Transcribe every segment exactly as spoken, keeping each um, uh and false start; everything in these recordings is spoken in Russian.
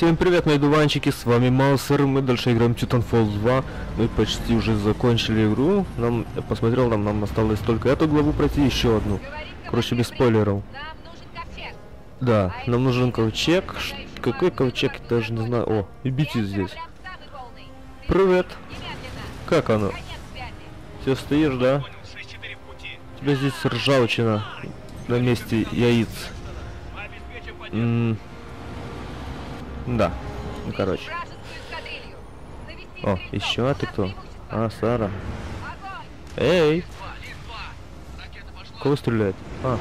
Всем привет, мои дуванчики, с вами Малсер, мы дальше играем Titanfall два, мы почти уже закончили игру, нам, я посмотрел, нам, нам осталось только эту главу пройти, еще одну, короче, без спойлеров. Да, нам нужен ковчег, Ш какой ковчег, я даже не знаю, о, идите здесь. Привет, как оно? Все стоишь, да? У тебя здесь ржавчина на месте яиц. М Да, ну короче. О, еще а ты кто? А, Сара. Эй! Кого стреляет? А.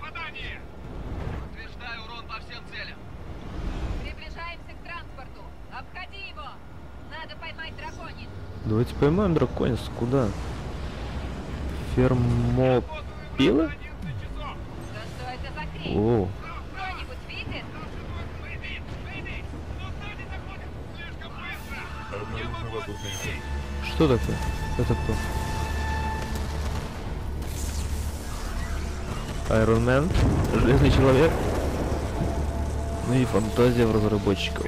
Приближаемся к транспорту. Обходи его. Надо поймать драконис. Давайте поймаем драконис. Куда? Фермопилы? О. Что такое? Это кто? Айронмен? Железный человек? Ну и фантазия в разработчиков.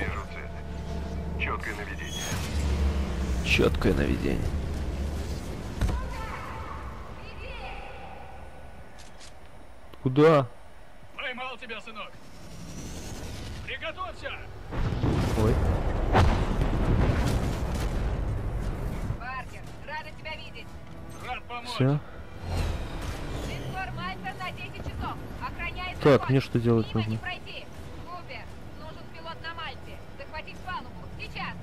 Четкое наведение. Четкое наведение. Куда? Поймал тебя, сынок. Приготовься. Ой. Баркер, рада тебя видеть. Рад помочь. Все. Так, мне что делать нужно? Купер, нужен пилот на Мальте. Захватить палубу. Сейчас.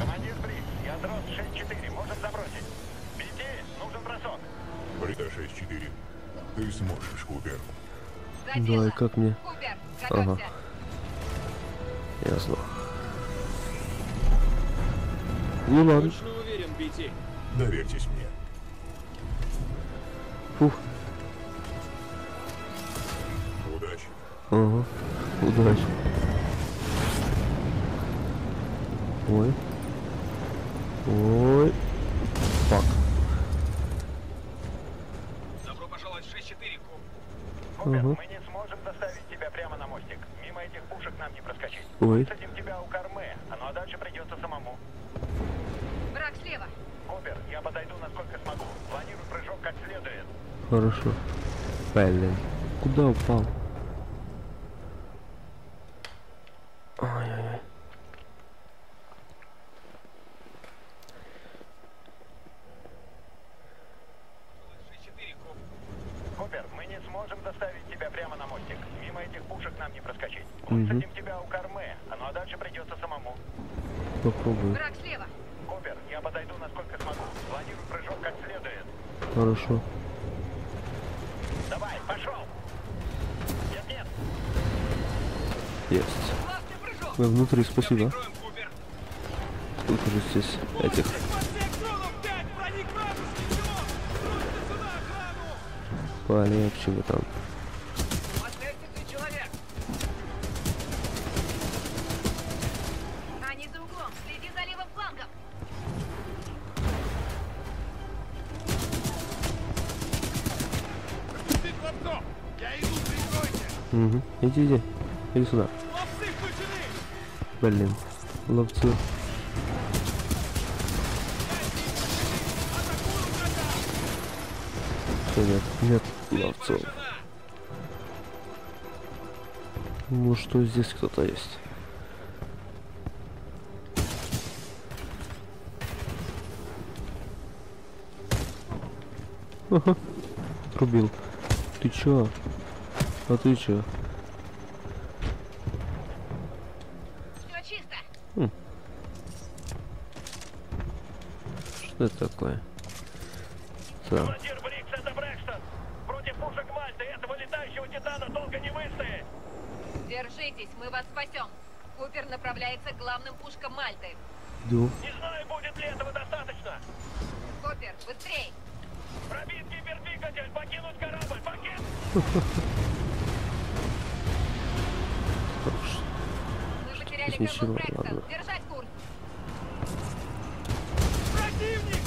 Командир Брикс, я дрон шесть четыре, может забросить. Беги, нужен бросок. Брита шесть четыре, ты сможешь, Купер. Да, и как мне? Ага. Ясно. Ну ладно. Доверьтесь мне. Фух. Удачи. Ага. Удачи. Ой. Ой. Фак. Добро пожаловать в шесть четыре, Купер. Ой. Садим тебя у кормы, а ну а дальше придется самому. Враг слева. Купер, я подойду насколько смогу. Планирую прыжок как следует. Хорошо. Блин. Куда упал? Ой-ой-ой. Купер, мы не сможем доставить тебя прямо на мостик. Мимо этих пушек нам не проскочить. Мы садим тебя у кормы, а ну а дальше придется самому. Попробую. Враг слева. Купер, я подойду насколько смогу. Планирую прыжок как следует. Хорошо. Давай, пошел. Нет, нет. Есть. Мы внутри, спасибо. Сколько же здесь этих? Полегче бы там. Угу. Иди, иди. Иди сюда. Блин. Ловцы. Нет, нет ловцов. Ну что, здесь кто-то есть. Ага. Трубил. Ты чё? А ты чё? Всё чисто. Хм. Что это такое? Так. Против пушек Мальты этого летающего титана долго не выстоять. Держитесь, мы вас спасем. Купер направляется к главным пушкам Мальты. Ду. Не знаю, будет ли этого достаточно. Купер, быстрей. Пробить гипердвигатель, покинуть корабль, покинуть. Ничего, ладно. Держать курс. Противник!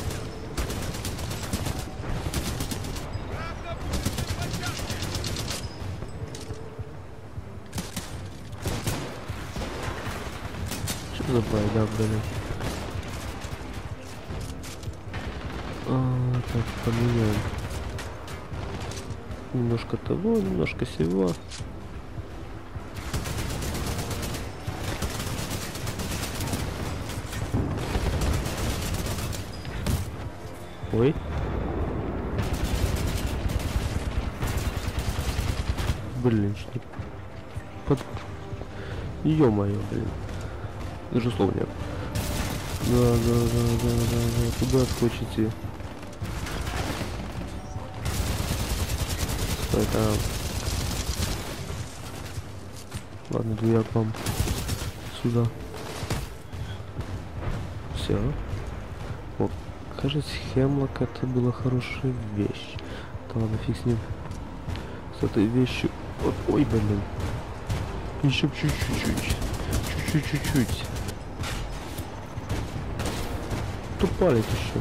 Забай, да, блин. А, так, поменяем. Немножко того, немножко сего. Ой. Блин, что... Под... Ё-моё, блин. Даже слов нет. Да, да, да, да, да, да. Куда отскочите? Стой там. Ладно, иду я к вам. Сюда. Все. О, кажется, Хемлок это была хорошая вещь. Да ладно, фиг с ним. С этой вещью... Вот, ой, блин. Еще чуть-чуть. Чуть-чуть-чуть. Кто палит еще?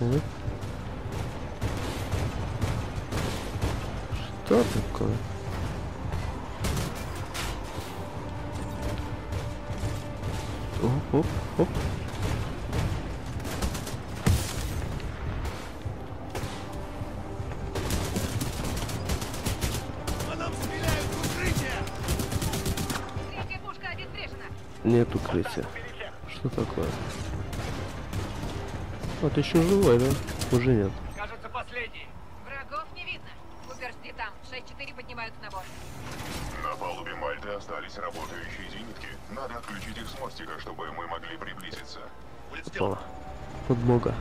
Вот. Что такое? Оп-оп-оп. Нет укрытия. Что такое? Вот еще живой, да? Уже нет. Кажется, последний. Врагов не видно. Купер с Титан. шесть четыре поднимают на борт. На палубе Мальты остались работающие зенитки. Надо отключить их с мостика, чтобы мы могли приблизиться. Упала. Подмога.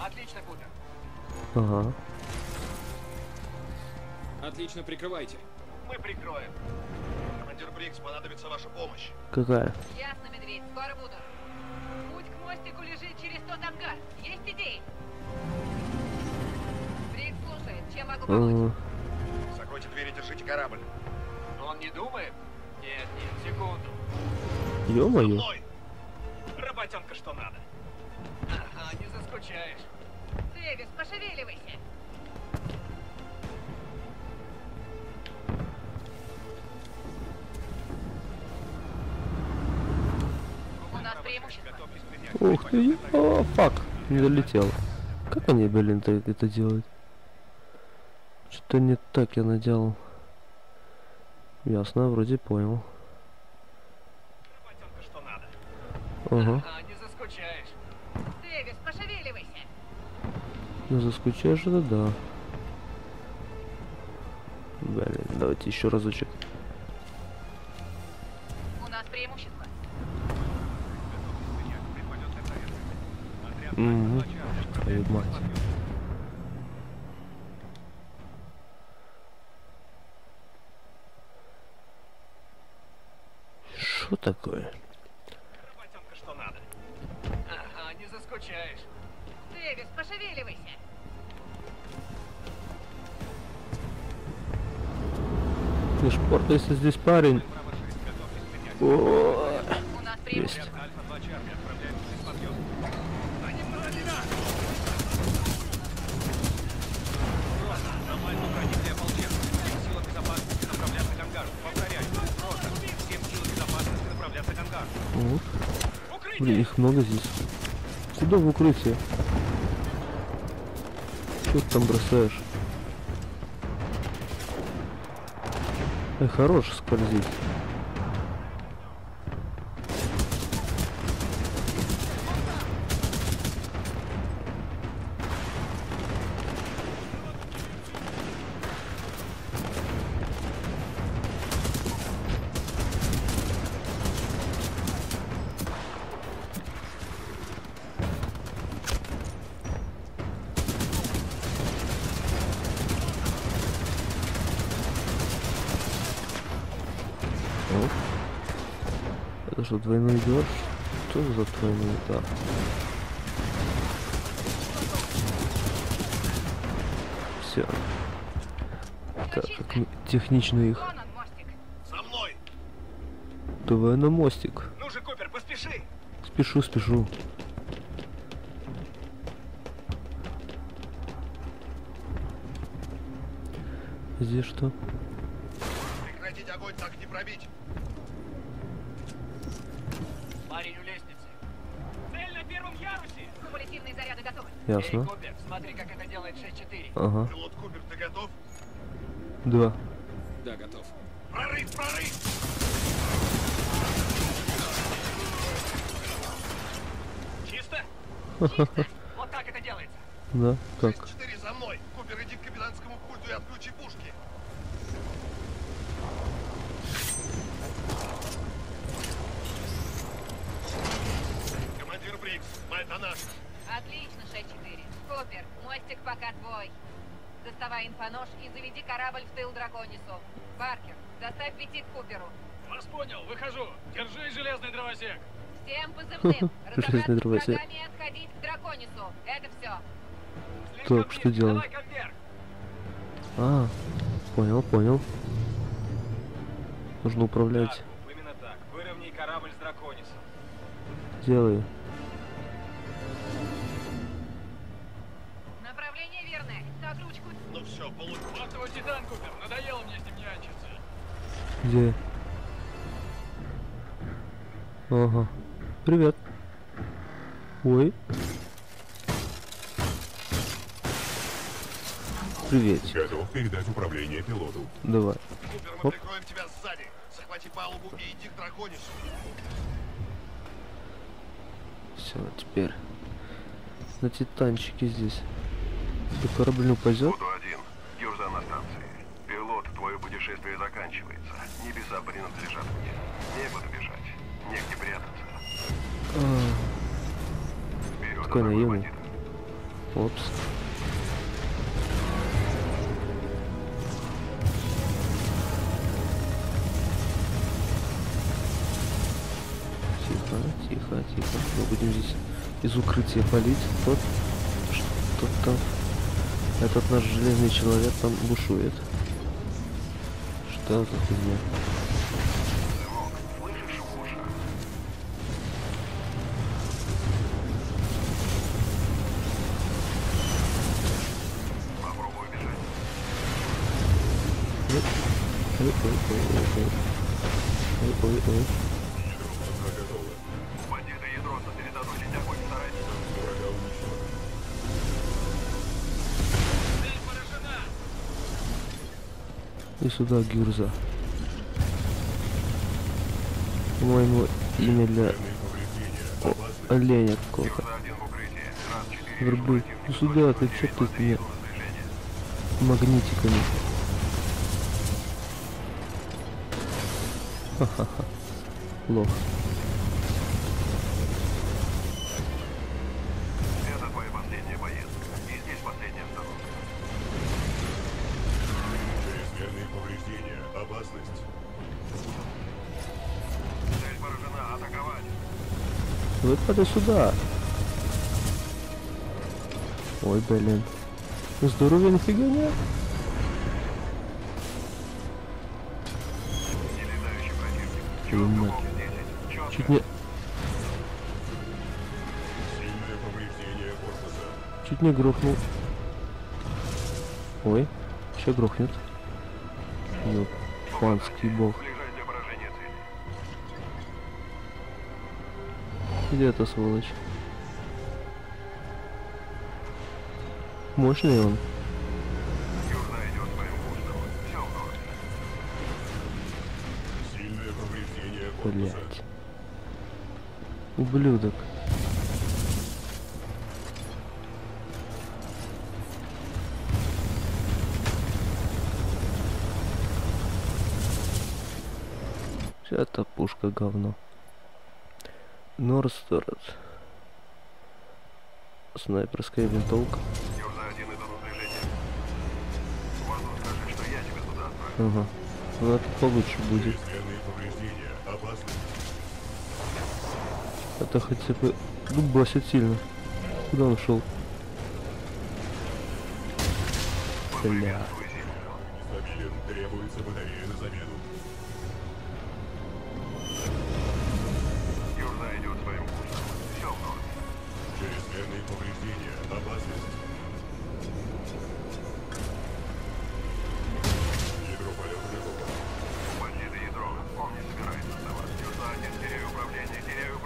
Отлично, Купер. Ага. Отлично, прикрывайте. Мы прикроем. Брикс, понадобится ваша помощь. Какая? Ясно, медведь, скоро буду. Путь к мостику лежит через тот ангар. Есть идеи? Брикс слушает, чем могу помочь? Закройте двери, держите корабль. Но он не думает? Нет, нет, секунду. Ё-моё. Работенка, что надо. Ага, не заскучаешь. Дэвис, пошевеливайся. Ух ты, о, фак, не долетел. Как они, блин, это делают? Что-то не так я наделал. Ясно, вроде понял. Ага. Ну заскучаешь, это да. Блин, давайте еще разочек. У нас преимущество. Угу. Твою мать. Что такое? Работенка, что надо. Ага, не заскучаешь. Дэвис, пошевеливайся. Ты ж портайся здесь, парень. О-о-о. Есть. Блин, их много здесь. Сюда в укрытие. Что ты там бросаешь? Эй, хорош скользить. Что, двойной удар? Что за двойной удар? Все. Так, как технично их. За мной. Давай на мостик. Ну же, Купер, поспеши. Спешу, спешу. Здесь что? Прекратить огонь, так не пробить. Парень у лестницы. Цель на первом ярусе. Кумулятивные заряды готовы. Ясно. Эй, Купер, смотри, как это делает шесть четыре. Ага. Пилот Купер, ты готов? Да. Да, готов. Прорыв, прорыв! Чисто? Чисто. Вот так это делается. Да, как? шесть четыре за мной. Купер, иди к капитанскому пульту и отключи пушки. Командир Брикс, Мальта наша. Отлично, шесть четыре. Купер, мостик пока твой. Доставай инфонож и заведи корабль в тыл Драконису. Баркер, доставь Петит Куперу. Вас понял, выхожу. Держи, железный дровосек. Всем позывным. Разобраться с врагами и отходить к Драконису. Это все. Так, что делать? А, понял, понял. Нужно управлять. Именно так. Выровняй корабль с Драконисом. Делай. Ну все, получил. Вот его Титан, Купер. Надоело мне с ним нянчиться. Где? Ага. Привет. Ой. Привет. Готов передать управление пилоту. Давай. Купер, мы Оп. прикроем тебя сзади. Захвати палубу и иди к Драконису. Все, теперь на Титанчике здесь. Корабль упадет. Буду один. Дюрза на станции. Пилот, твое путешествие заканчивается. Небеса принадлежат мне. Некуда бежать. Негде прятаться. Вперед, дорогой бандит. Опс. Тихо, тихо, тихо. Мы будем здесь из укрытия палить. Вот. Что-то там. Этот наш железный человек там бушует. Что за фигня? Попробуй бежать. Ой-ой-ой-ой-ой. Бандиты ядро сосредоточить огонь, старайтесь. И сюда Гюрза. По-моему, имя для О, оленя какого-то. Вербы. Ну сюда, ты чё тут мне магнитиками? Ха-ха-ха. Лох. Вот подай сюда. Ой, блин. Здоровье нифига нет. Чуть не... Чуть не грохнул. Ой, еще грохнет. Ёп, панский бог. Где эта сволочь? Мощный он. Блять. Ублюдок. Вся эта пушка говно. Норсторот. Снайперская винтовка. Ага. Ну это получше будет. Это хотя бы дубасит сильно. Куда он шел? Бля. Повреждения, опасность.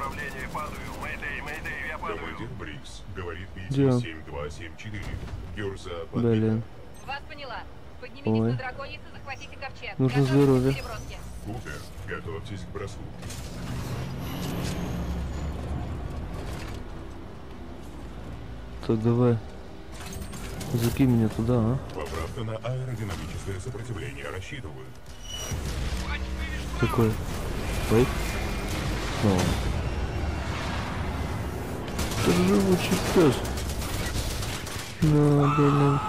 направлении, падаю. Мэйдэй, мэйдэй, я падаю. Командир Брикс, говорит Питер семь два семь четыре. Герза, подбита. Вас поняла. Поднимитесь на Драконис и захватите ковчег. Нужно здоровье. Купер, готовьтесь к броску. Так, давай. Закинь меня туда, а? Поправка на аэродинамическое сопротивление рассчитывают. Такой. Ой. Снова. Это живучий пёс. Да, блин.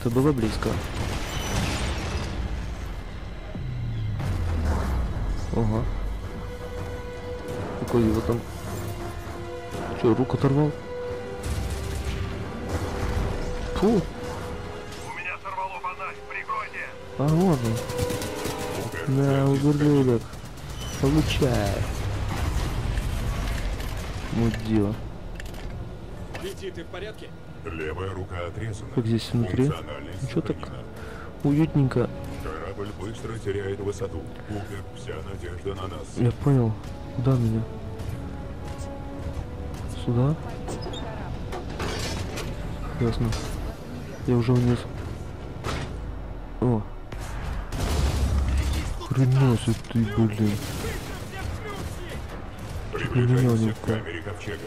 Это было близко. Ага. Какой его там? Че, руку оторвал? Фу. У меня сорвало фонарь, прикройте. А вот он. Да, ублюдок. Получай. Мудила. Лети, ты в порядке? Левая рука отрезана. Как здесь внутри? Ничего так уютненько. Корабль быстро теряет высоту. Купер, вся надежда на нас. Я понял. Куда меня? Сюда? Ясно. Я уже вниз. О. Хренасик ты, блин. Приближайся к камере ковчега.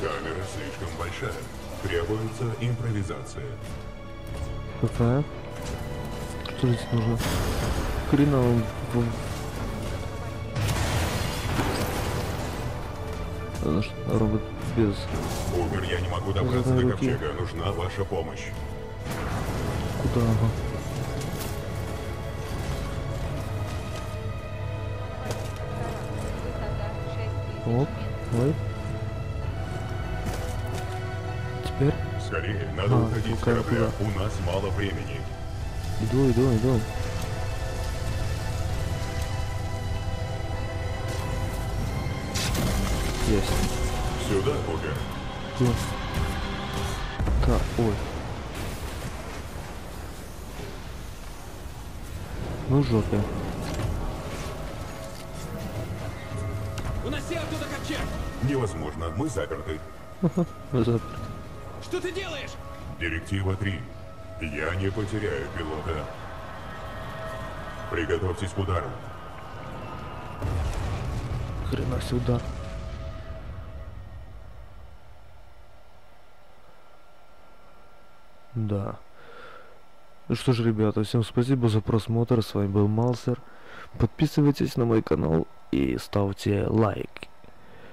Камера слишком большая. Требуется импровизация. Какая? Что здесь нужно? Хрена он. Робот без. Убер, я не могу добраться до ковчега. Нужна ваша помощь. Куда она? Вот, ой. Теперь? Скорее, надо а, уходить с корабля. Куда? У нас мало времени. Иду, иду, иду. Есть. Сюда, Бога. Yes. Да, ой. Ну, жопе. Уноси оттуда ковчег! Невозможно, мы заперты. Мы заперты. Что ты делаешь? Директива три. Я не потеряю пилота. Приготовьтесь к удару. Хрена себе удар. Да. Ну что ж, ребята, всем спасибо за просмотр. С вами был Малсер. Подписывайтесь на мой канал и ставьте лайк.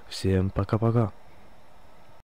Всем пока-пока.